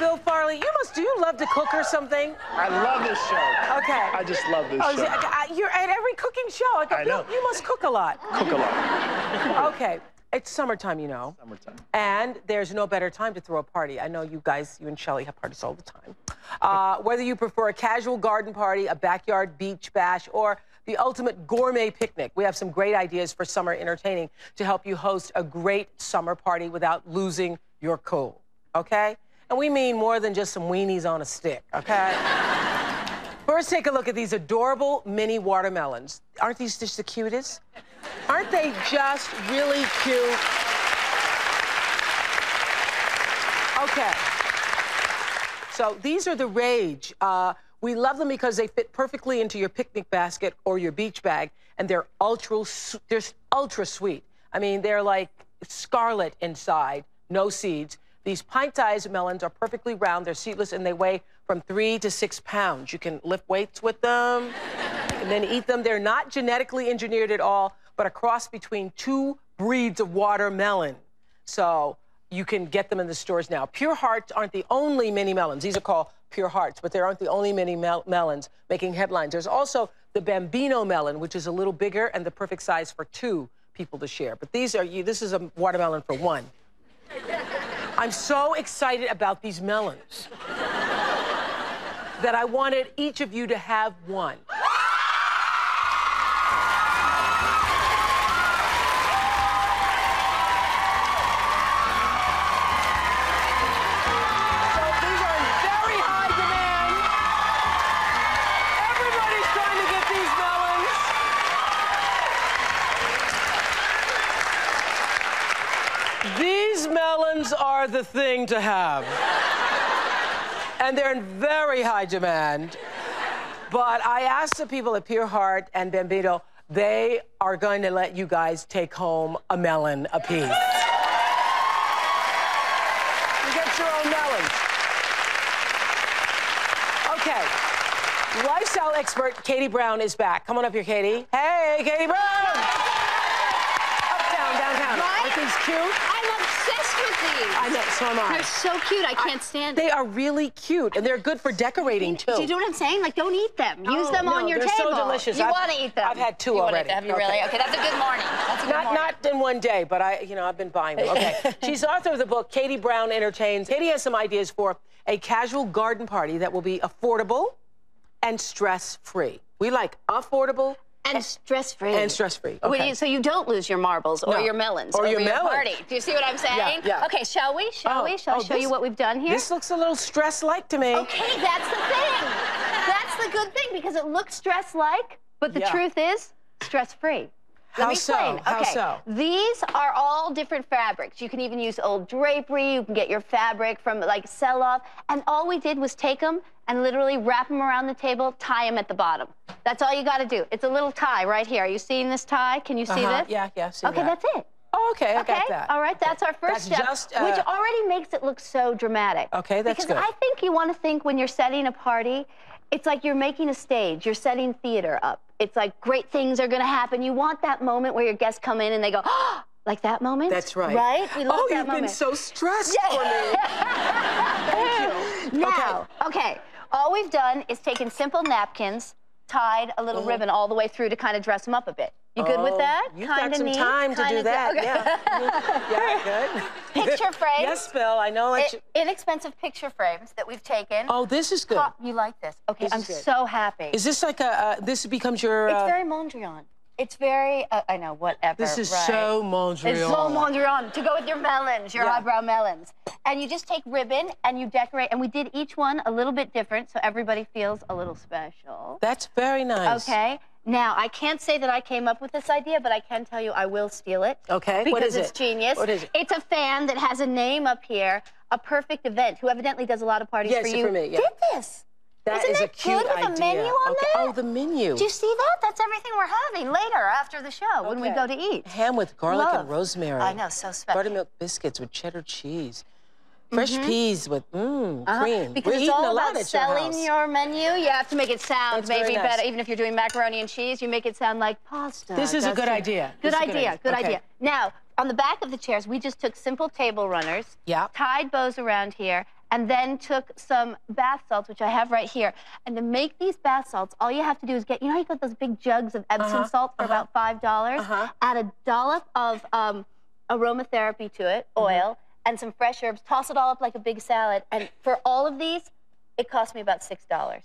Bill Farley, you must, do you love to cook or something? I love this show. Okay. I just love this show. You're at every cooking show. I know. You must cook a lot. Cook a lot. Okay. It's summertime, you know. Summertime. And there's no better time to throw a party. I know you guys, you and Shelly have parties all the time. Whether you prefer a casual garden party, a backyard beach bash, or the ultimate gourmet picnic, we have some great ideas for summer entertaining to help you host a great summer party without losing your cool, okay? And we mean more than just some weenies on a stick, okay? First, take a look at these adorable mini watermelons. Aren't these just the cutest? Aren't they just really cute? Okay. So these are the rage. We love them because they fit perfectly into your picnic basket or your beach bag, and they're ultra sweet. I mean, they're like scarlet inside, no seeds. These pint-sized melons are perfectly round, they're seedless, and they weigh from 3 to 6 pounds. You can lift weights with them and then eat them. They're not genetically engineered at all, but a cross between two breeds of watermelon. So you can get them in the stores now. Pure Hearts aren't the only mini melons. These are called Pure Hearts, but they aren't the only mini melons making headlines. There's also the Bambino melon, which is a little bigger and the perfect size for 2 people to share. But these are, this is a watermelon for 1. I'm so excited about these melons that I wanted each of you to have 1. Are the thing to have. And they're in very high demand. But I asked the people at Pure Heart and Bambino, they are going to let you guys take home a melon apiece. You get your own melons. Okay. Lifestyle expert Katie Brown is back. Come on up here, Katie. Hey, Katie Brown! Uptown, downtown. Right? Aren't these cute? I know, so am I. They're so cute, I can't stand it. They are really cute, and they're good for decorating, too. Do you know what I'm saying? Like, don't eat them. Use them on your table. They're so delicious. You want to eat them. I've had 2 already. Have you really? Okay, that's a good morning. That's a good morning. Not in one day, but I've been buying them. Okay. She's author of the book, Katie Brown Entertains. Katie has some ideas for a casual garden party that will be affordable and stress-free. We like affordable and stress-free. And stress-free. Okay. So you don't lose your marbles or your melons or your party. Do you see what I'm saying? Yeah. Okay, shall we? Shall I show you what we've done here? This looks a little stress-like to me. Okay, that's the thing. That's the good thing, because it looks stress-like, but the truth is stress-free. How so? These are all different fabrics. You can even use old drapery. You can get your fabric from, like, sell-off. And all we did was take them and literally wrap them around the table, tie them at the bottom. That's all you got to do. It's a little tie right here. Are you seeing this tie? Can you see this? Yeah, see that. Okay, that's it. Oh, okay, I got that. All right, that's our first step, which already makes it look so dramatic. Okay, that's good. Because I think you want to think when you're setting a party, it's like you're making a stage. You're setting theater up. It's like great things are going to happen. You want that moment where your guests come in and they go, oh, like that moment? That's right. Right? We love that moment. Oh, you've been so stressed for me. Thank you. Now, okay. All we've done is taken simple napkins, tied a little ribbon all the way through to kind of dress them up a bit. You good with that? You've got some time to do that. Okay. Yeah, good. Picture frames. Yes, Bill, I know. Inexpensive picture frames that we've taken. Oh, this is good. You like this? Okay, I'm so happy. Is this like a? This becomes your? It's very Mondrian. It's very, I know, whatever. This is so Mondrian. It's so Mondrian to go with your melons, your highbrow melons. And you just take ribbon and you decorate. And we did each one a little bit different so everybody feels a little special. That's very nice. Okay. Now, I can't say that I came up with this idea, but I can tell you I will steal it. Okay. Because what is it's genius. What is it? It's a fan that has a name up here, A Perfect Event, who evidently does a lot of parties for you. For me, did this. Isn't that a cute idea? With a menu on there? Oh, the menu. Do you see that? That's everything we're having later after the show when we go to eat. Ham with garlic and rosemary. I know, so special. Buttermilk biscuits with cheddar cheese. Fresh peas with cream. Because it's all about selling your menu. You have to make it sound maybe better. Even if you're doing macaroni and cheese, you make it sound like pasta. This is a good idea. Good idea. Now, on the back of the chairs, we just took simple table runners, tied bows around here, and then took some bath salts, which I have right here. And to make these bath salts, all you have to do is get, you know how you got those big jugs of Epsom salt for about $5? Add a dollop of aromatherapy to it, oil, and some fresh herbs. Toss it all up like a big salad. And for all of these, it cost me about $6.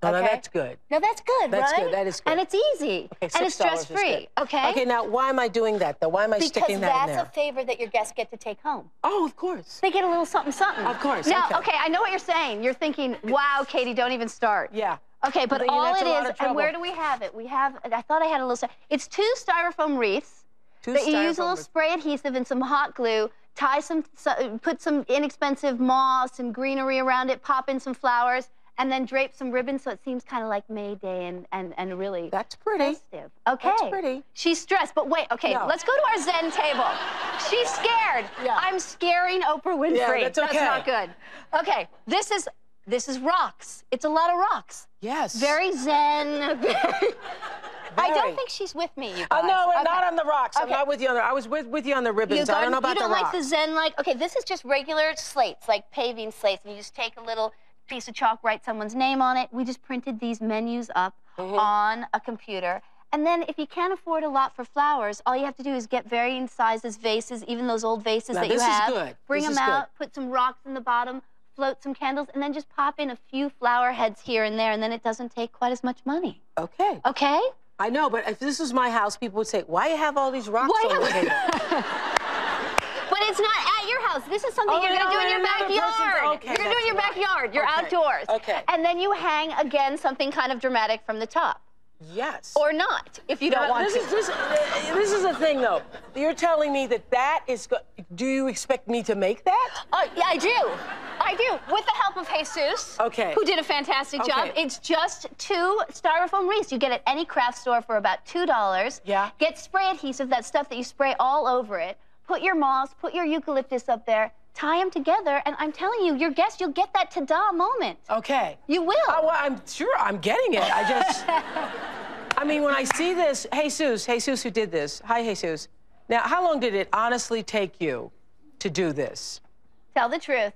Okay. Oh, no, that's good. No, that's good, right? That is good. And it's easy. Okay, and it's stress-free, okay? Okay, now, why am I doing that, though? Why am I sticking that in there? Because that's a favor that your guests get to take home. Oh, of course. They get a little something-something. Of course, now, okay, I know what you're saying. You're thinking, wow, Katie, don't even start. Yeah. Okay, but all it is, and where do we have it? We have, I thought I had a little, it's 2 styrofoam wreaths that you use a little spray adhesive and some hot glue, tie some, put some inexpensive moss and greenery around it, pop in some flowers, and then drape some ribbon so it seems kind of like May Day and really that's pretty. Festive. Okay. That's pretty. She's stressed, but wait, okay, let's go to our Zen table. She's scared. Yeah. I'm scaring Oprah Winfrey. Yeah, that's, okay. That's not good. Okay, this is rocks. It's a lot of rocks. Yes. Very Zen. I don't think she's with me, you guys. Oh, no, we're not on the rocks. I'm not with you on the... I was with you on the ribbons. I don't know about the rocks. You don't like the Zen, like... Okay, this is just regular slates, like paving slates, and you just take a little piece of chalk, write someone's name on it. We just printed these menus up on a computer. And then if you can't afford a lot for flowers, all you have to do is get varying sizes, vases, even those old vases that you have. This is good. Bring them out, put some rocks in the bottom, float some candles, and then just pop in a few flower heads here and there, and then it doesn't take quite as much money. Okay. Okay? I know, but if this was my house, people would say, why do you have all these rocks on the table? But it's not at your house. This is something you're going to do in your backyard. Okay, you're going to do in your backyard. You're outdoors. Okay. And then you hang, again, something kind of dramatic from the top. Yes. Or not, if you don't want to. This is the thing, though. You're telling me that that is good. Do you expect me to make that? Yeah, I do. I do. With the help of Jesus, who did a fantastic job. It's just 2 styrofoam wreaths you get at any craft store for about $2. Yeah. Get spray adhesive, that stuff that you spray all over it. Put your moss, put your eucalyptus up there, tie them together, and I'm telling you, your guest, you'll get that ta-da moment. Okay. You will. Oh, well, I'm sure I'm getting it. I just, I mean, when I see this, Jesus who did this. Hi, Jesus. Now, how long did it honestly take you to do this? Tell the truth.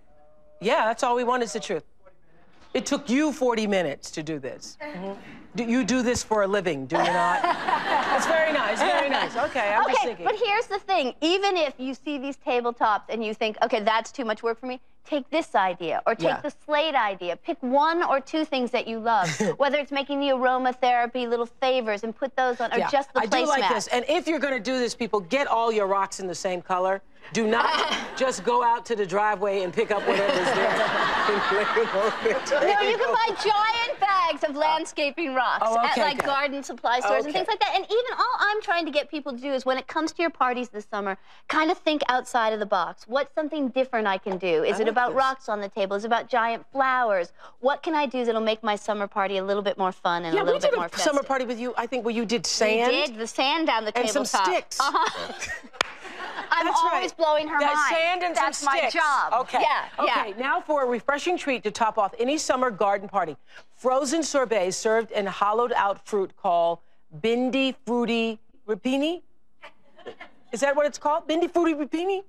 Yeah, that's all we want is the truth. It took you 40 minutes to do this. Do you do this for a living, do you not? It's very nice, very nice. Okay, I'm just thinking. But here's the thing. Even if you see these tabletops and you think, okay, that's too much work for me, take this idea or take the slate idea. Pick 1 or 2 things that you love, whether it's making the aromatherapy little favors and put those on or just the placemat. I do like this. And if you're going to do this, people, get all your rocks in the same color. Do not just go out to the driveway and pick up whatever's there. No, you can buy giant bags of landscaping rocks at like garden supply stores and things like that. And even all I'm trying to get people to do is when it comes to your parties this summer, kind of think outside of the box. What's something different I can do? Is it about rocks on the table? Is it about giant flowers? What can I do that'll make my summer party a little bit more fun and a little bit more festive? Yeah, we did a summer party with you, I think, where you did sand. We did the sand down the tabletop. And some sticks. I'm always blowing her mind. Sand and some sticks. That's my job. Okay. Yeah. Okay. Yeah. Now for a refreshing treat to top off any summer garden party: frozen sorbet served in hollowed-out fruit called bindi frutti ripini. Is that what it's called? Bindi frutti ripini.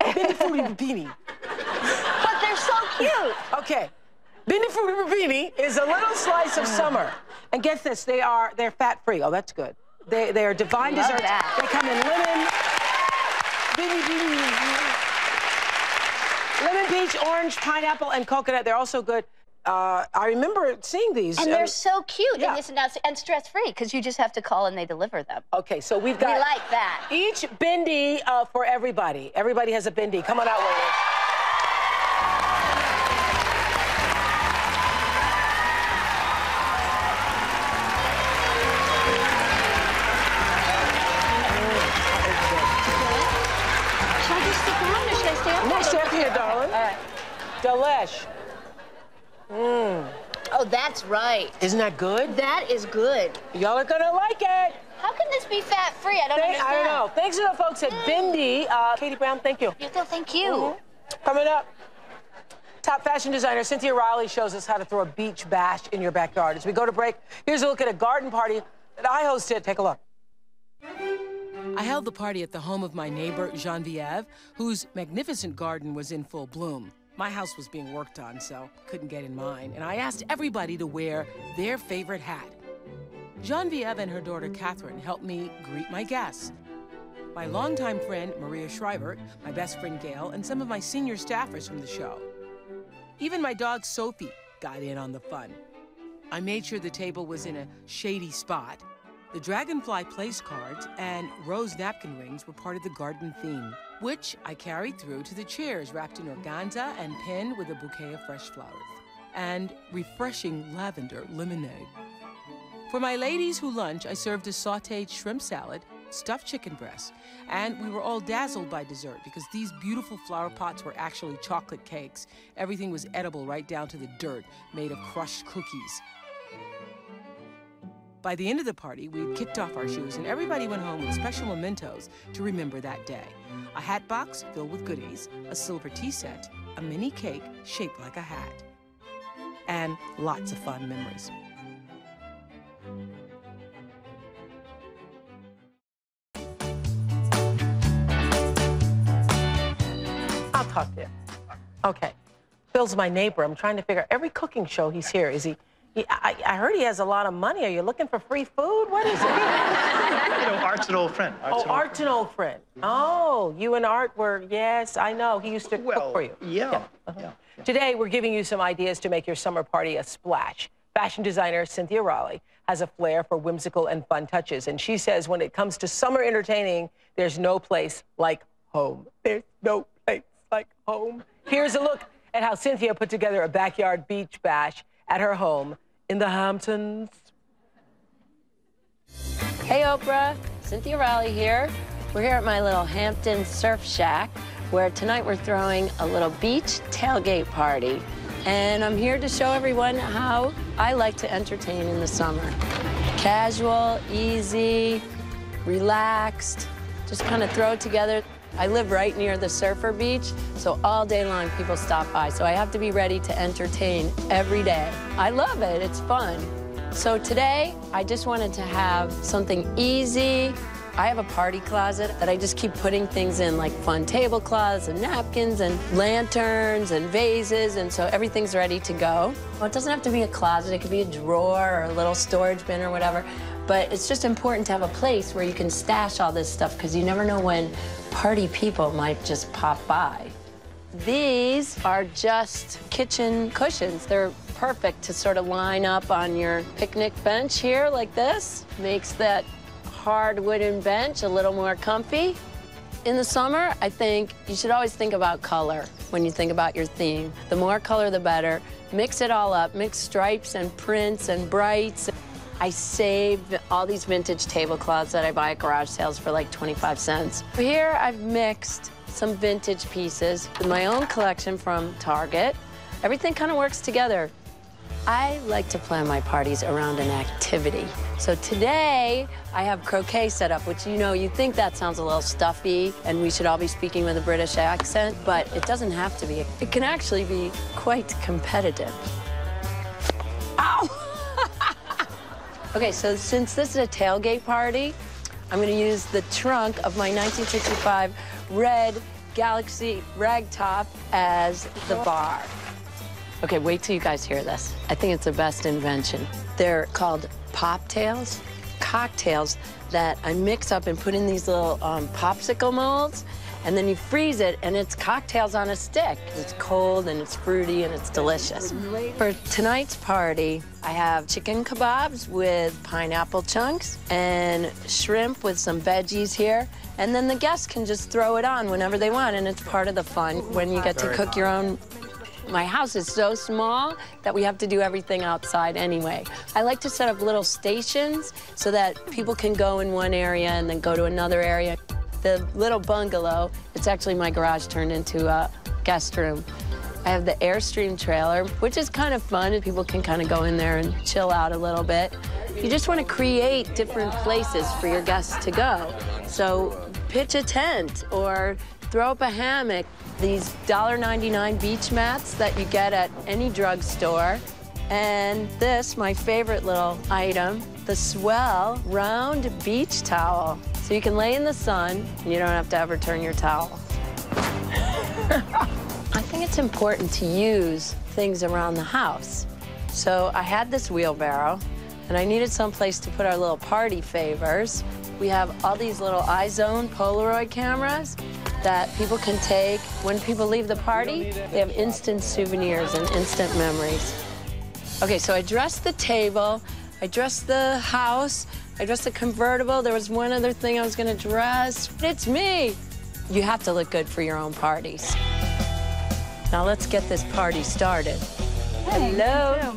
Bindi frutti ripini. But they're so cute. Okay. Bindi frutti ripini is a little slice of summer. And guess this: they're fat-free. Oh, that's good. They are divine desserts. They come in lemon. Lemon, peach, orange, pineapple, and coconut. They're also good. I remember seeing these. And they're so cute. Yeah. And stress-free, because you just have to call and they deliver them. Okay, so we've got... We like that. Each bindi for everybody. Everybody has a bindi. Come on out, ladies. Delish. Mmm. Oh, that's right. Isn't that good? That is good. Y'all are gonna like it. How can this be fat-free? I don't understand. I don't know. Thanks to the folks at Bindi. Katie Brown, thank you. Thank you. Coming up, top fashion designer Cynthia Riley shows us how to throw a beach bash in your backyard. As we go to break, here's a look at a garden party that I hosted. Take a look. I held the party at the home of my neighbor, Geneviève, whose magnificent garden was in full bloom. My house was being worked on, so couldn't get in mine, and I asked everybody to wear their favorite hat. Geneviève and her daughter Catherine helped me greet my guests. My longtime friend Maria Shriver, my best friend Gail, and some of my senior staffers from the show. Even my dog Sophie got in on the fun. I made sure the table was in a shady spot. The dragonfly place cards and rose napkin rings were part of the garden theme, which I carried through to the chairs wrapped in organza and pinned with a bouquet of fresh flowers and refreshing lavender lemonade. For my ladies who lunch, I served a sautéed shrimp salad, stuffed chicken breast, and we were all dazzled by dessert because these beautiful flower pots were actually chocolate cakes. Everything was edible right down to the dirt made of crushed cookies. By the end of the party, we had kicked off our shoes, and everybody went home with special mementos to remember that day. A hat box filled with goodies, a silver tea set, a mini cake shaped like a hat, and lots of fond memories. I'll talk to you. Okay. Phil's my neighbor. I'm trying to figure out every cooking show he's here. Is he... I heard he has a lot of money. Are you looking for free food? What is it? You know, Art's an old friend. Art's an old friend. Oh, you and Art were, yes, I know. He used to cook for you. Yeah. Yeah. Today, we're giving you some ideas to make your summer party a splash. Fashion designer Cynthia Riley has a flair for whimsical and fun touches, and she says when it comes to summer entertaining, there's no place like home. There's no place like home. Here's a look at how Cynthia put together a backyard beach bash at her home in the Hamptons. Hey, Oprah. Cynthia Riley here. We're here at my little Hampton surf shack, where tonight we're throwing a little beach tailgate party. And I'm here to show everyone how I like to entertain in the summer. Casual, easy, relaxed, just kind of throw it together. I live right near the surfer beach, so all day long people stop by, so I have to be ready to entertain every day. I love it, it's fun. So today, I just wanted to have something easy. I have a party closet that I just keep putting things in, like fun tablecloths and napkins and lanterns and vases, and so everything's ready to go. Well, it doesn't have to be a closet, it could be a drawer or a little storage bin or whatever. But it's just important to have a place where you can stash all this stuff because you never know when party people might just pop by. These are just kitchen cushions. They're perfect to sort of line up on your picnic bench here like this. Makes that hard wooden bench a little more comfy. In the summer, I think you should always think about color when you think about your theme. The more color, the better. Mix it all up. Mix stripes and prints and brights. I saved all these vintage tablecloths that I buy at garage sales for like 25 cents. Here I've mixed some vintage pieces with my own collection from Target. Everything kind of works together. I like to plan my parties around an activity. So today I have croquet set up, which you know, you think that sounds a little stuffy and we should all be speaking with a British accent, but it doesn't have to be. It can actually be quite competitive. Ow! Okay, so since this is a tailgate party, I'm gonna use the trunk of my 1965 red Galaxy rag top as the bar. Okay, wait till you guys hear this. I think it's the best invention. They're called poptails, cocktails that I mix up and put in these little popsicle molds, and then you freeze it, and it's cocktails on a stick. It's cold, and it's fruity, and it's delicious. For tonight's party, I have chicken kebabs with pineapple chunks and shrimp with some veggies here. And then the guests can just throw it on whenever they want, and it's part of the fun when you get to cook your own. My house is so small that we have to do everything outside anyway. I like to set up little stations so that people can go in one area and then go to another area. The little bungalow, it's actually my garage turned into a guest room. I have the Airstream trailer, which is kind of fun, and people can kind of go in there and chill out a little bit. You just want to create different places for your guests to go. So pitch a tent or throw up a hammock. These $1.99 beach mats that you get at any drugstore. And this, my favorite little item, the Swell round beach towel. So you can lay in the sun, and you don't have to ever turn your towel. I think it's important to use things around the house. So I had this wheelbarrow, and I needed someplace to put our little party favors. We have all these little iZone Polaroid cameras that people can take. When people leave the party, they have instant souvenirs and instant memories. Okay, so I dressed the table, I dressed the house, I dressed the convertible. There was one other thing I was gonna dress. It's me. You have to look good for your own parties. Now let's get this party started. Hey, hello.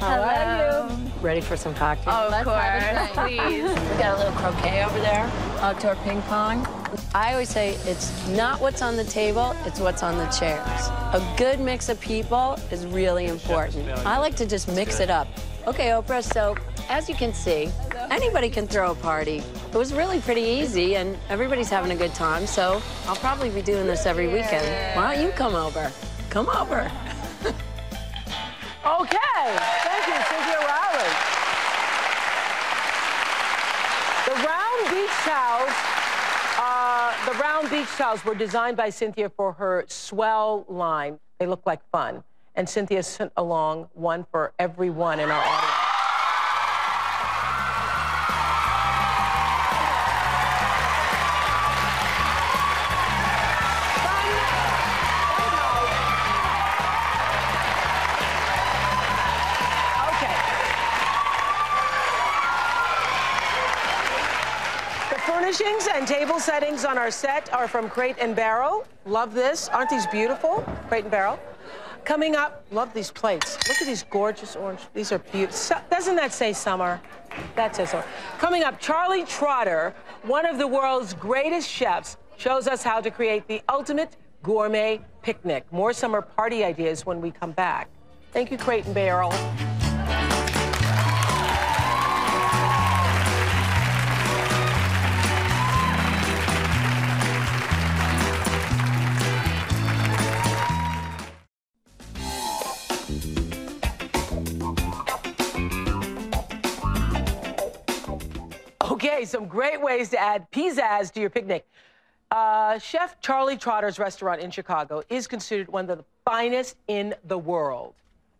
How are you? Ready for some cocktails? Oh, of course, please. We got a little croquet over there, outdoor ping pong. I always say it's not what's on the table, it's what's on the chairs. A good mix of people is really important. I like to just mix it up. Okay, Oprah, so as you can see, anybody can throw a party. It was really pretty easy, and everybody's having a good time, so I'll probably be doing this every weekend. Why don't you come over? Come over. Okay, thank you, Cynthia Rowley. The round beach towels were designed by Cynthia for her swell line. They look like fun. And Cynthia sent along one for everyone in our audience. Furnishings and table settings on our set are from Crate and Barrel. Love this. Aren't these beautiful? Crate and Barrel. Coming up, love these plates. Look at these gorgeous orange. These are beautiful. Doesn't that say summer? That says summer. Coming up, Charlie Trotter, one of the world's greatest chefs, shows us how to create the ultimate gourmet picnic. More summer party ideas when we come back. Thank you, Crate and Barrel. Okay, some great ways to add pizzazz to your picnic. Chef Charlie Trotter's restaurant in Chicago is considered one of the finest in the world.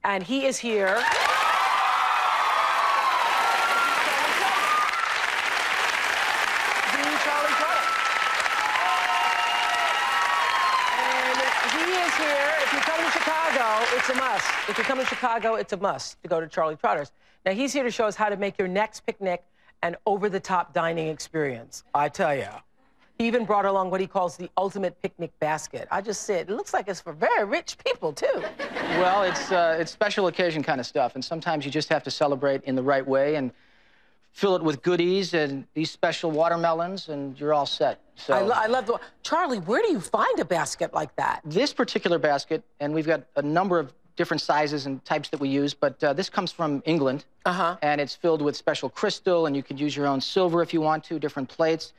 And he is here. Charlie Trotter. And he is here. If you come to Chicago, it's a must. If you come to Chicago, it's a must to go to Charlie Trotter's. Now, he's here to show us how to make your next picnic an over-the-top dining experience. I tell you. He even brought along what he calls the ultimate picnic basket. I just said, it looks like it's for very rich people, too. Well, it's special occasion kind of stuff, and sometimes you just have to celebrate in the right way and fill it with goodies and these special watermelons, and you're all set. So I love the... Charlie, where do you find a basket like that? This particular basket, and we've got a number of different sizes and types that we use, but this comes from England, and it's filled with special crystal, and you could use your own silver if you want to, different plates.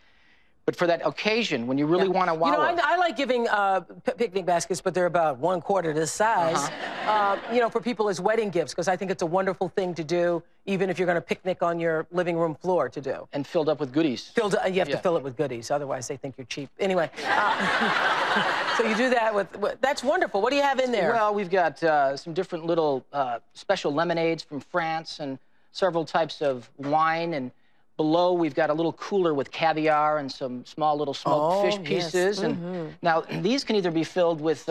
But for that occasion, when you really want to wow. You know, I like giving picnic baskets, but they're about 1/4 this size, you know, for people as wedding gifts, because I think it's a wonderful thing to do, even if you're going to picnic on your living room floor to do. And filled up with goodies. You have to fill it with goodies, otherwise they think you're cheap. Anyway, so you do that with, that's wonderful. What do you have in there? Well, we've got some different little special lemonades from France and several types of wine, and below, we've got a little cooler with caviar and some small little smoked fish pieces. And now, these can either be filled with,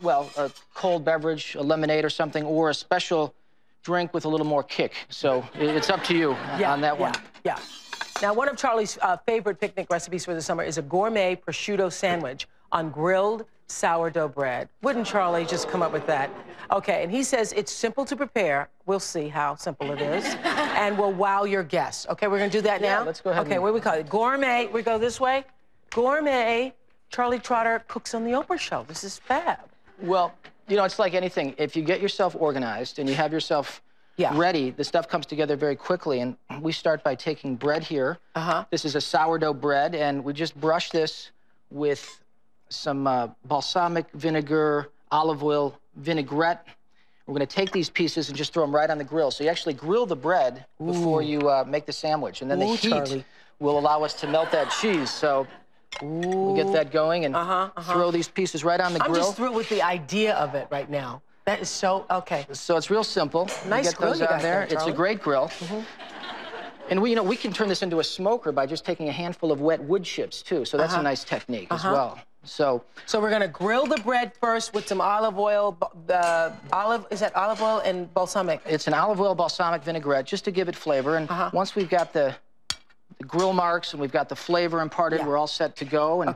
well, a cold beverage, a lemonade or something, or a special drink with a little more kick. So it's up to you on that one. Yeah. Now, one of Charlie's favorite picnic recipes for the summer is a gourmet prosciutto sandwich on grilled sourdough bread. Wouldn't Charlie just come up with that? Okay, and he says it's simple to prepare. We'll see how simple it is. And we'll wow your guests. Okay, we're gonna do that now? Yeah, let's go ahead. Okay, what do we call it? Gourmet, we go this way. Gourmet, Charlie Trotter cooks on the Oprah Show. This is fab. Well, you know, it's like anything. If you get yourself organized and you have yourself ready, the stuff comes together very quickly. And we start by taking bread here. This is a sourdough bread, and we just brush this with some balsamic vinegar, olive oil, vinaigrette. We're gonna take these pieces and just throw them right on the grill. So you actually grill the bread before you make the sandwich. And then the heat will allow us to melt that cheese. So Ooh. We get that going and throw these pieces right on the grill. I'm just through with the idea of it right now. That is so, okay. So it's real simple. Nice grill you got out there. It's a great grill. And we, you know, we can turn this into a smoker by just taking a handful of wet wood chips, too. So that's a nice technique as well. So we're gonna grill the bread first with some olive oil, is that olive oil and balsamic? It's an olive oil balsamic vinaigrette just to give it flavor. And once we've got the grill marks and we've got the flavor imparted, we're all set to go. And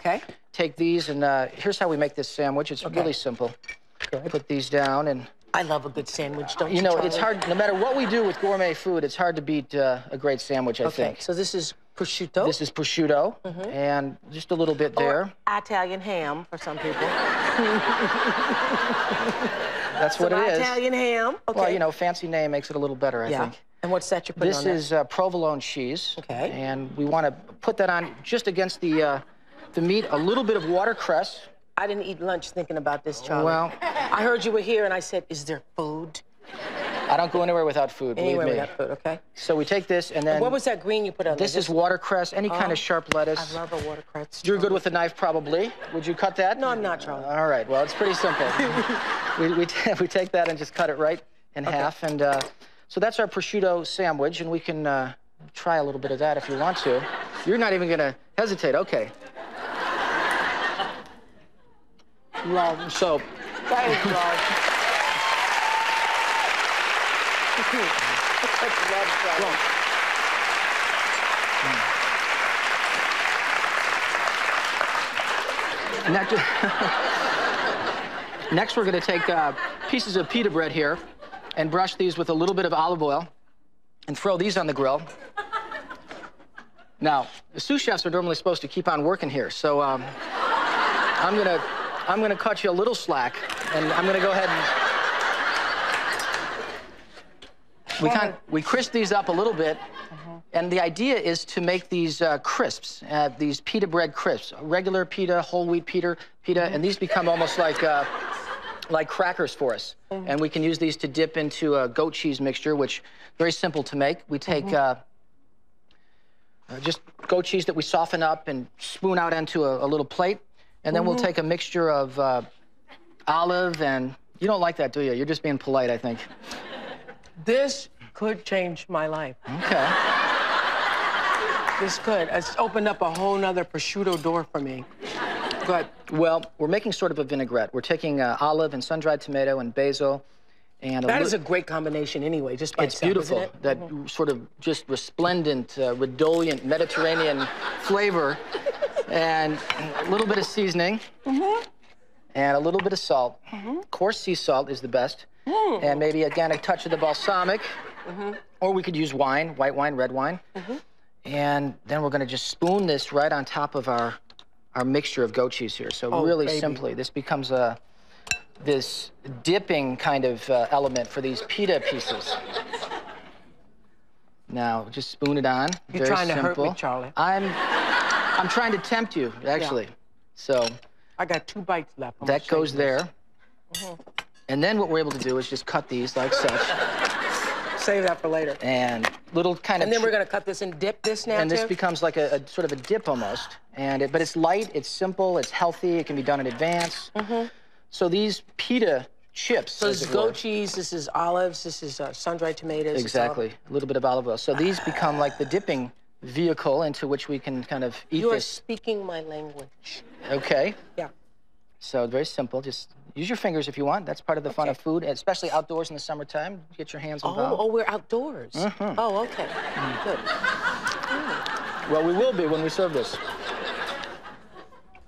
take these and here's how we make this sandwich. It's really simple. Put these down and... I love a good sandwich, don't you? You know, Charlie? It's hard, no matter what we do with gourmet food, it's hard to beat a great sandwich, I think. So this is prosciutto? This is prosciutto, and just a little bit there. Italian ham for some people. That's what it is. Italian ham, Well, you know, fancy name makes it a little better, I think. And what's that you're putting on there? This is provolone cheese. Okay. And we want to put that on just against the meat, a little bit of watercress. I didn't eat lunch thinking about this, Charlie. Well, I heard you were here, and I said, is there food? I don't go anywhere without food, anywhere believe me. Without food, okay. So we take this, and then... And what was that green you put on this? This is watercress, any kind of sharp lettuce. I love a watercress. You're good with a knife, probably. Would you cut that? No, I'm not, Charlie. All right, well, it's pretty simple. we take that and just cut it right in half, and so that's our prosciutto sandwich, and we can try a little bit of that if you want to. You're not even gonna hesitate, okay. Love. So. That is love. That's love, Charlie. Next, we're going to take pieces of pita bread here and brush these with a little bit of olive oil and throw these on the grill. Now, the sous chefs are normally supposed to keep on working here, so I'm gonna cut you a little slack, and I'm gonna go ahead and... We crisp these up a little bit, and the idea is to make these crisps, these pita bread crisps, regular pita, whole wheat pita, and these become almost like crackers for us. And we can use these to dip into a goat cheese mixture, which very simple to make. We take just goat cheese that we soften up and spoon out into a little plate. And then we'll take a mixture of olive and... You don't like that, do you? You're just being polite, I think. This could change my life. Okay. This could. It's opened up a whole nother prosciutto door for me. But... Well, we're making sort of a vinaigrette. We're taking olive and sun-dried tomato and basil and... That is a great combination anyway, just by itself, beautiful. Isn't it? That sort of just resplendent, redolent, Mediterranean flavor. And a little bit of seasoning, and a little bit of salt. Coarse sea salt is the best. And maybe, again, a touch of the balsamic. Or we could use wine, white wine, red wine. And then we're going to just spoon this right on top of our mixture of goat cheese here. So really simply, this becomes this dipping kind of element for these pita pieces. Now, just spoon it on. You're very trying simple. To hurt me, Charlie. I'm trying to tempt you, actually. Yeah. So I got 2 bites left. I'm that goes there. And then what we're able to do is just cut these like such. Save that for later. And little kind of... And then we're going to cut this and dip this now, and this becomes like a sort of a dip almost. And but it's light, it's simple, it's healthy, it can be done in advance. So these pita chips... So this is goat cheese, this is olives, this is sun-dried tomatoes. Exactly. A little bit of olive oil. So these become like the dipping vehicle into which we can kind of eat this. You are speaking my language. Okay. Yeah. So very simple. Just use your fingers if you want. That's part of the fun of food, especially outdoors in the summertime. Get your hands involved. Oh, we're outdoors. Oh, okay. Good. Well, we will be when we serve this.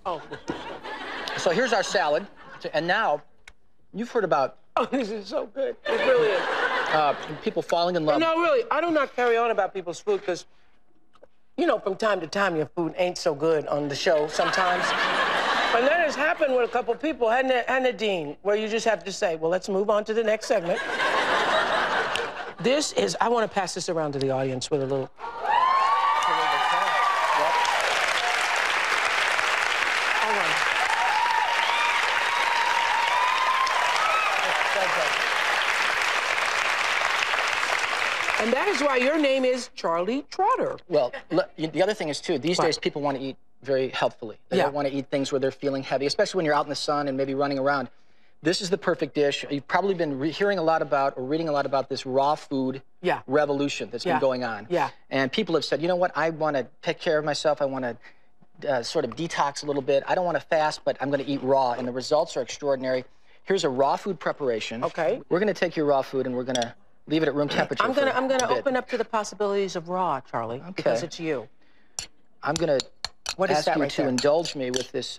Oh. So here's our salad. And now, you've heard about... Oh, this is so good. It really is. People falling in love. No, really. I do not carry on about people's food because... You know, from time to time, your food ain't so good on the show sometimes. But that has happened with a couple people, Hannah Dean, where you just have to say, well, let's move on to the next segment. This is, I want to pass this around to the audience with a little... All right. And that is why your name is Charlie Trotter. Well, the other thing is, too, these days people want to eat very healthfully. They don't want to eat things where they're feeling heavy, especially when you're out in the sun and maybe running around. This is the perfect dish. You've probably been hearing a lot about or reading a lot about this raw food revolution that's been going on. Yeah. And people have said, you know what, I want to take care of myself. I want to sort of detox a little bit. I don't want to fast, but I'm going to eat raw. And the results are extraordinary. Here's a raw food preparation. Okay. We're going to take your raw food and we're going to leave it at room temperature. I'm going to open up to the possibilities of raw, Charlie, because it's you. I'm going to ask you to indulge me with this.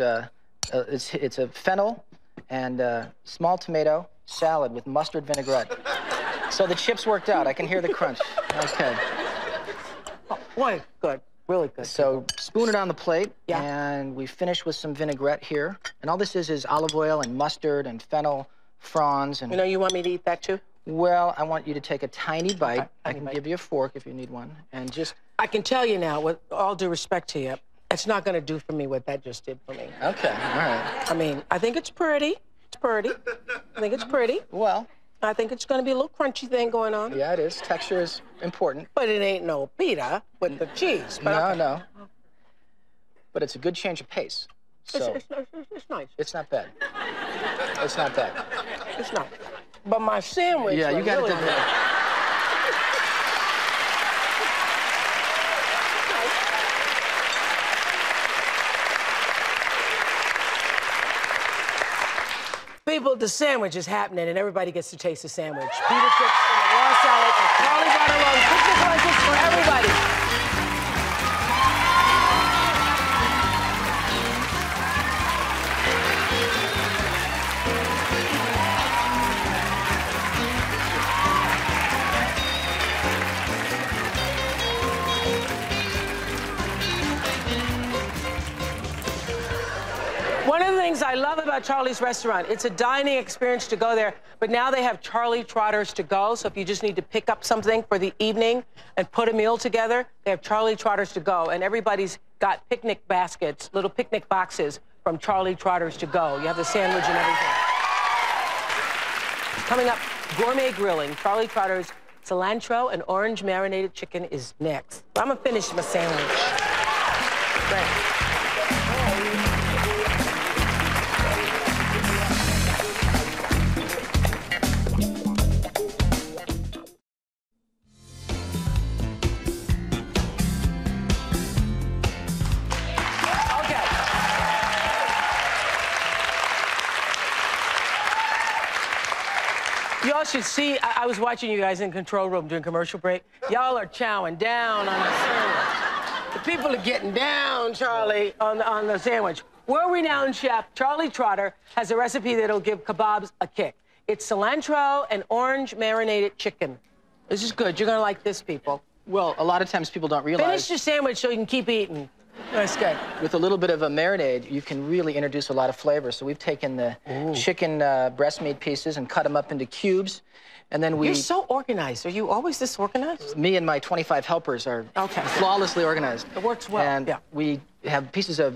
It's a fennel and small tomato salad with mustard vinaigrette. So the chips worked out. I can hear the crunch. Okay. Oh, boy, good. Really good. So spoon it on the plate. Yeah. And we finish with some vinaigrette here. And all this is olive oil and mustard and fennel fronds. And you know you want me to eat that too? Well, I want you to take a tiny bite. I can give you a fork if you need one. And just... I can tell you now, with all due respect to you, it's not going to do for me what that just did for me. Okay, all right. I mean, I think it's pretty. It's pretty. I think it's pretty. Well. I think it's going to be a little crunchy thing going on. Yeah, it is. Texture is important. But it ain't no pita with the cheese. But no, no. But it's a good change of pace. So it's nice. It's not bad. It's not bad. It's not. But my sandwich. Yeah, you got it. Really people, the sandwich is happening, and everybody gets to taste the sandwich. Peter chips and the raw salad, and Charlie Trotter rolls. Picture lunches for everybody. One of the things I love about Charlie's restaurant, it's a dining experience to go there, but now they have Charlie Trotters to go, so if you just need to pick up something for the evening and put a meal together, they have Charlie Trotters to go, and everybody's got picnic baskets, little picnic boxes from Charlie Trotters to go. You have the sandwich and everything. Coming up, gourmet grilling. Charlie Trotters cilantro and orange marinated chicken is next. I'm gonna finish my sandwich. Great. Y'all should see, I was watching you guys in control room during commercial break. Y'all are chowing down on the sandwich. The people are getting down, Charlie, on the sandwich. World-renowned chef Charlie Trotter has a recipe that'll give kebabs a kick. It's cilantro and orange marinated chicken. This is good. You're going to like this, people. Well, a lot of times people don't realize... Finish your sandwich so you can keep eating. That's good. With a little bit of a marinade, you can really introduce a lot of flavor. So we've taken the chicken breast meat pieces and cut them up into cubes, and then we... You're so organized. Are you always this organized? Me and my 25 helpers are flawlessly organized. It works well. And we have pieces of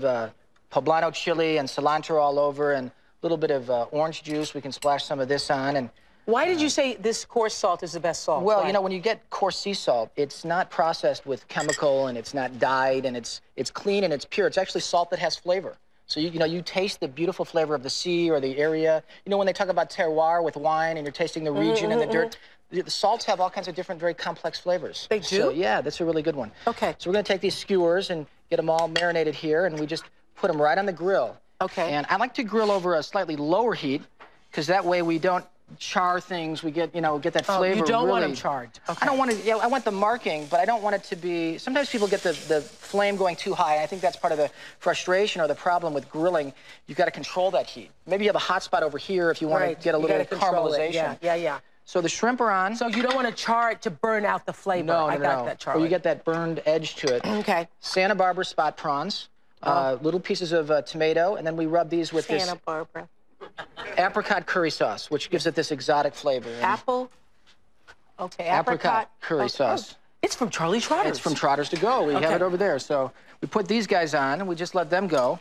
poblano chili and cilantro all over, and a little bit of orange juice. We can splash some of this on, and... Why did you say this coarse salt is the best salt? Well, you know, when you get coarse sea salt, it's not processed with chemical, and it's not dyed, and it's clean and it's pure. It's actually salt that has flavor. So, you know, you taste the beautiful flavor of the sea or the area. You know, when they talk about terroir with wine and you're tasting the region and the dirt, the salts have all kinds of different, very complex flavors. They do? So, yeah, that's a really good one. Okay. So we're going to take these skewers and get them all marinated here, and we just put them right on the grill. Okay. And I like to grill over a slightly lower heat, because that way we don't char things. We get, you know, get that flavor. You don't want them charred. Okay. I don't want to, you know, I want the marking, but I don't want it to be, sometimes people get the flame going too high, and I think that's part of the frustration or the problem with grilling. You've got to control that heat. Maybe you have a hot spot over here if you want to get a little caramelization. Yeah. So the shrimp are on. So you don't want to char it to burn out the flavor. No, I got that, Charlie. Or you get that burned edge to it. Okay. Santa Barbara spot prawns, little pieces of tomato, and then we rub these with this. Santa Barbara. Apricot curry sauce, which gives it this exotic flavor. Apricot curry sauce. Oh, it's from Charlie Trotters. It's from Trotters to Go. We have it over there. So we put these guys on, and we just let them go.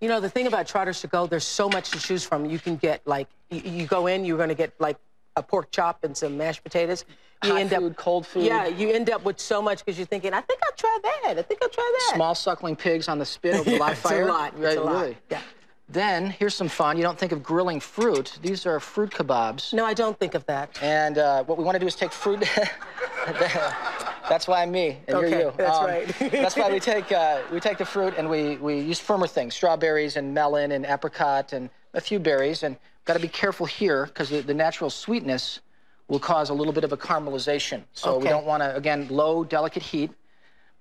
You know, the thing about Trotters to Go, there's so much to choose from. You can get, like, you go in, you're going to get, like, a pork chop and some mashed potatoes. Hot food, cold food. Yeah, you end up with so much because you're thinking, I think I'll try that. I think I'll try that. Small suckling pigs on the spit over live fire. It's a lot. Right, it's a lot. Really. Yeah. Then, here's some fun. You don't think of grilling fruit. These are fruit kebabs. No, I don't think of that. And what we want to do is take fruit. That's why I'm me, and okay, you're you. That's right. That's why we take the fruit and we use firmer things, strawberries and melon and apricot and a few berries. And got to be careful here because the natural sweetness will cause a little bit of a caramelization. So okay. We don't want to, again, low, delicate heat.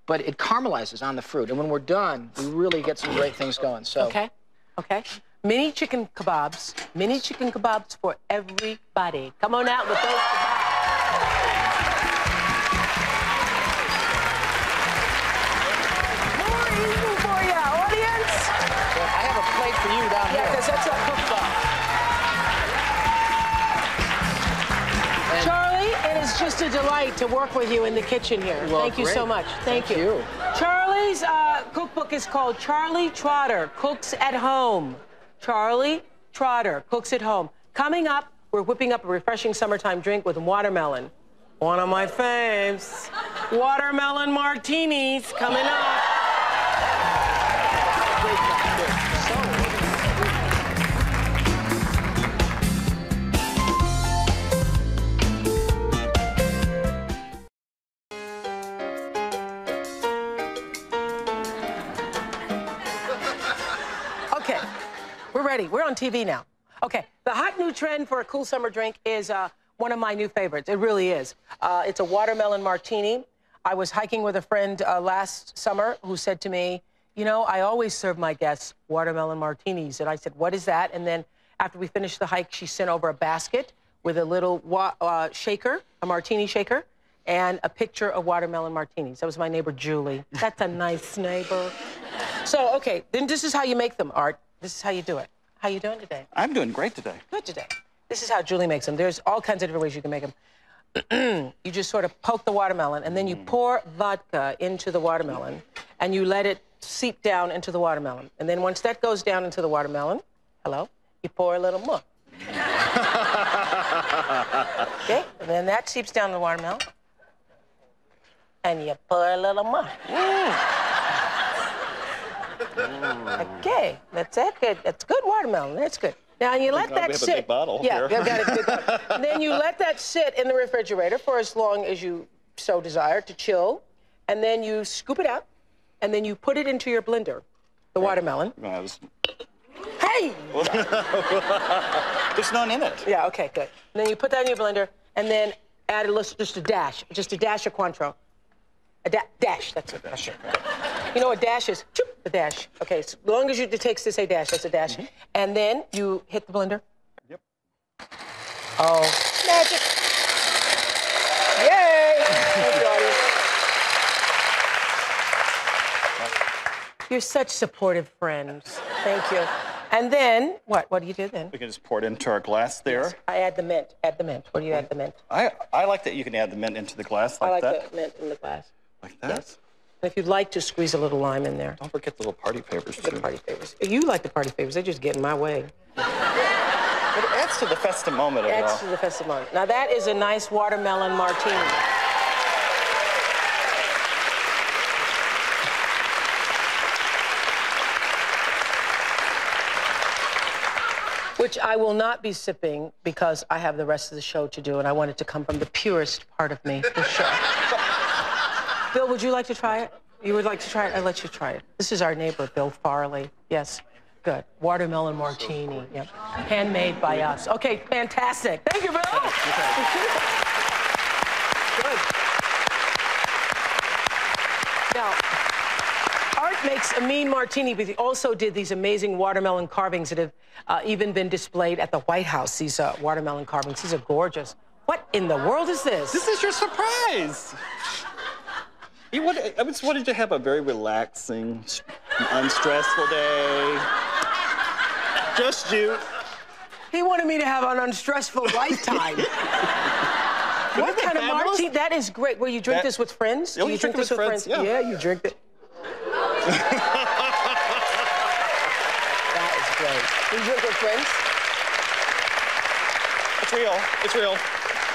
But it caramelizes on the fruit. And when we're done, we really get some great things going. So. Okay. Okay, mini chicken kebabs for everybody. Come on out with those kebabs. More eating for you, audience. Well, I have a plate for you down here. Yeah, because that's a cookbook. Charlie, it is just a delight to work with you in the kitchen here. Well, Thank you so much. Thank you. Charlie's cookbook is called Charlie Trotter Cooks at Home. Charlie Trotter Cooks at Home. Coming up, we're whipping up a refreshing summertime drink with watermelon. One of my faves. Watermelon martinis coming up. We're on TV now. Okay, the hot new trend for a cool summer drink is one of my new favorites. It really is. It's a watermelon martini. I was hiking with a friend last summer who said to me, you know, I always serve my guests watermelon martinis. And I said, what is that? And then after we finished the hike, she sent over a basket with a little shaker, a martini shaker, and a picture of watermelon martinis. That was my neighbor, Julie. That's a nice neighbor. So, okay, then this is how you make them, Art. This is how you do it. How you doing today? I'm doing great today. Good today. This is how Julie makes them. There's all kinds of different ways you can make them. You just sort of poke the watermelon, and then you pour vodka into the watermelon, and you let it seep down into the watermelon. And then once that goes down into the watermelon, hello, you pour a little more. Okay, and then that seeps down the watermelon, and you pour a little more. Okay, that's that good. That's good watermelon. That's good. Now you let that sit. We have a big bottle here. Yeah, I've got a big bottle. And then you let that sit in the refrigerator for as long as you so desire to chill, and then you scoop it out, and then you put it into your blender, the watermelon. Hey! There's none in it. Yeah. Okay. Good. And then you put that in your blender, and then add just a dash of Cointreau. A dash. That's it. That's it. You know what dash is? Choop, a dash. Okay, as long as it takes to say dash, that's a dash. And then you hit the blender. Yep. Oh, magic! Yay! Thank you, audience. You're such supportive friends. Thank you. And then what? What do you do then? We can just pour it into our glass there. Yes. I add the mint. Add the mint. What do you add the mint? I like that you can add the mint into the glass like that. I like the mint in the glass. Like that? Yes. And if you'd like to squeeze a little lime in there. Don't forget the little party favors, too. The party favors. You like the party favors. They just get in my way. It adds to the festive moment. It adds to the festive moment. Now, that is a nice watermelon martini. Which I will not be sipping because I have the rest of the show to do, and I want it to come from the purest part of me, the show. Bill, would you like to try it? You would like to try it? I'll let you try it. This is our neighbor, Bill Farley. Yes, good. Watermelon martini, yep. Handmade by us. Okay, fantastic. Thank you, Bill. Good. Now, Art makes a mean martini, but he also did these amazing watermelon carvings that have even been displayed at the White House, these watermelon carvings. These are gorgeous. What in the world is this? This is your surprise. I just wanted to have a very relaxing, unstressful day. Just you. He wanted me to have an unstressful lifetime. What kind of martini? That is great. Will you drink this with friends? Do you drink this with friends? Yeah, you drink it. That is great. Do you drink with friends? It's real. It's real.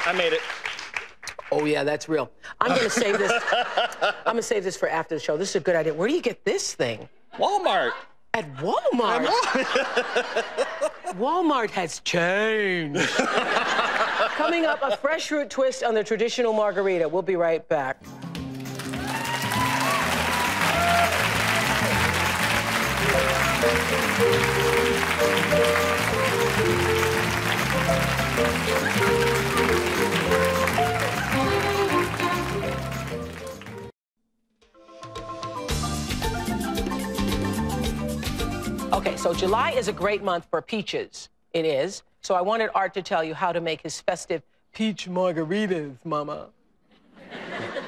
I made it. Oh, yeah, that's real. I'm going to save this. I'm going to save this for after the show. This is a good idea. Where do you get this thing? Walmart. At Walmart? Walmart has changed. Coming up, a fresh fruit twist on the traditional margarita. We'll be right back. Okay, so July is a great month for peaches. It is. So I wanted Art to tell you how to make his festive peach margaritas, Mama.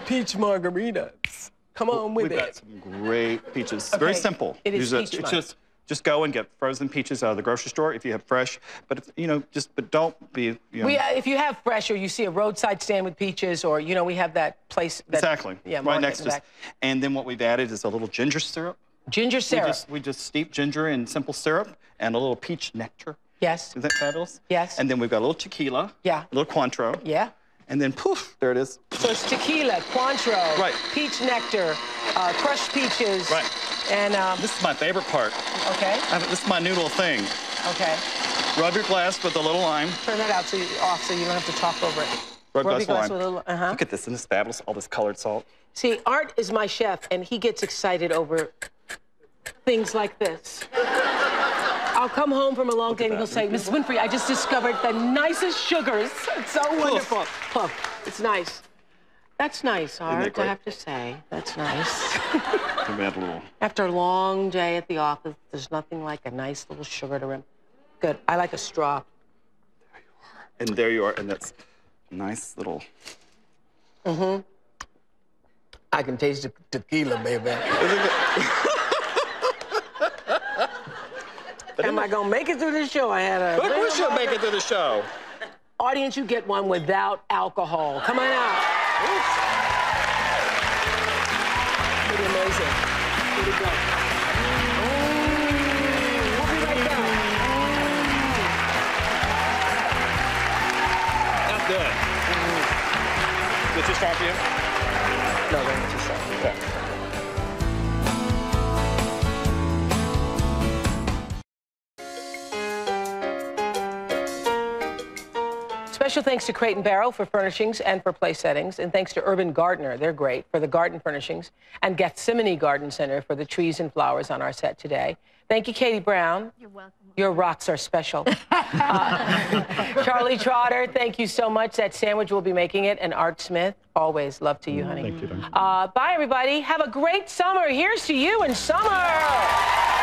Peach margaritas. Come on with it. We've got some great peaches. Okay. Very simple. It is peach month. Just go and get frozen peaches out of the grocery store if you have fresh. But if, you know, just but don't be. You know. If you have fresh, or you see a roadside stand with peaches, or you know, we have that place. That, exactly. Yeah, right next to us. And then what we've added is a little ginger syrup. Ginger syrup. We just steep ginger in simple syrup and a little peach nectar. Yes. Isn't that fabulous? Yes. And then we've got a little tequila. Yeah. A little Cointreau. Yeah. And then poof, there it is. So it's tequila, Cointreau, right. Peach nectar, crushed peaches. Right. And this is my favorite part. Okay. This is my noodle thing. Okay. Rub your glass with a little lime. Turn that out so you, off so you don't have to talk over it. Rub your glass with a little. Uh-huh. Look at this, isn't this fabulous? All this colored salt. See, Art is my chef, and he gets excited over things like this. I'll come home from a long day and he'll say, Mrs. Winfrey, I just discovered the nicest sugars. It's so wonderful. Puff. It's nice. That's nice, Art, I have to say. That's nice. After a long day at the office, there's nothing like a nice little sugar to rim. Good. I like a straw. There you are. And there you are. And that's nice little. Mm-hmm. I can taste the tequila, baby. Am I gonna make it through the show? I had a. But we should make it through the show. Audience, you get one without alcohol. Come on out. Oops. Pretty amazing. Pretty good. We'll be right back. Not good. Mm-hmm. Is it too sharp for you? No, they're not too sharp. Okay. Special thanks to Crate and Barrel for furnishings and for place settings, and thanks to Urban Gardener, they're great, for the garden furnishings, and Gethsemane Garden Center for the trees and flowers on our set today. Thank you, Katie Brown. You're welcome. Your rocks are special. Charlie Trotter, thank you so much. That sandwich will be making it. And Art Smith, always love to you, honey. Thank you. Bye, everybody. Have a great summer. Here's to you in summer.